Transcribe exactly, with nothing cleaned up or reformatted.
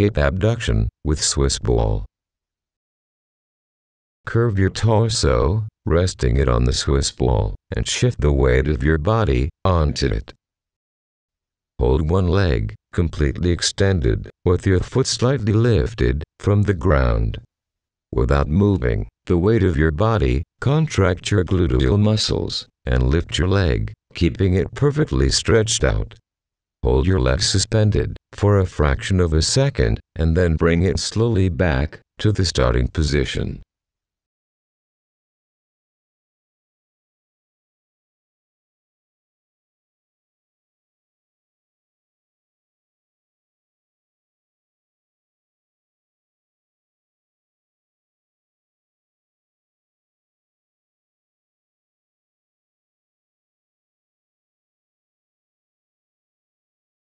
Hip abduction with Swiss ball. Curve your torso, resting it on the Swiss ball, and shift the weight of your body onto it. Hold one leg completely extended, with your foot slightly lifted from the ground. Without moving the weight of your body, contract your gluteal muscles and lift your leg, keeping it perfectly stretched out. Hold your leg suspended for a fraction of a second, and then bring it slowly back to the starting position.